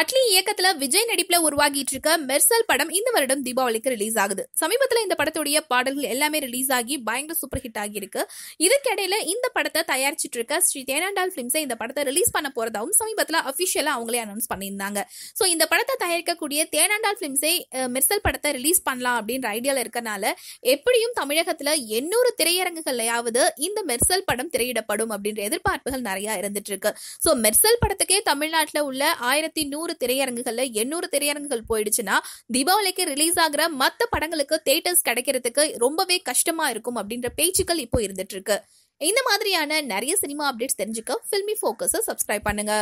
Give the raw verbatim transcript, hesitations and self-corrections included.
அட்லி இயக்கத்துல விஜய் நடிப்புல உருவாகிட்டு இருக்க மெர்சல் படம் இந்த வருடம் தீபாவளிக்கு ரிலீஸ் ஆகுது. சமீபத்துல இந்த படத்துடைய பாடல்கள் எல்லாமே ரிலீஸ் ஆகி பயங்கர சூப்பர் ஹிட் ஆகி இருக்கு. இதற்கிடையில இந்த படத்தை தயாரிச்சிட்டு இருக்க ஸ்ரீ தேனாண்டால் பிலிம்ஸை இந்த படத்தை ரிலீஸ் பண்ண போறதாவும் சமீபத்துல அபிஷியலா அவங்களே அனௌன்ஸ் பண்ணியிருந்தாங்க. சோ இந்த படத்தை தயாரிக்கக்கூடிய தேனாண்டால் பிலிம்ஸை மெர்சல் படத்தை ரிலீஸ் பண்ணலாம் அப்படின்ற ஐடியால இருக்கனால எப்படியும் தமிழகத்துல எண்ணூறு திரையரங்குகள்லயாவது இந்த மெர்சல் படம் திரையிடப்படும் அப்படின்ற எதிர்பார்ப்புகள் நிறைய இருந்துட்டு இருக்கு. சோ மெர்சல் படத்துக்கே தமிழ்நாட்டுல உள்ள ஆயிரத்தி நூறு திரையரங்குகள்ல எண்ணூறு திரையரங்குகள் போயிடுச்சுன்னா தீபாவளிக்கு ரிலீஸ் ஆகிற மத்த படங்களுக்கு தியேட்டர்ஸ் கிடைக்கிறதுக்கு ரொம்பவே கஷ்டமா இருக்கும் அப்படின்ற பேச்சுக்கள் இப்போ இருந்துட்டு இருக்கு. இந்த மாதிரியான நிறைய சினிமா அப்டேட்ஸ் தெரிஞ்சுக்க ஃபில்மி ஃபோக்கஸை சப்ஸ்கிரைப் பண்ணுங்க.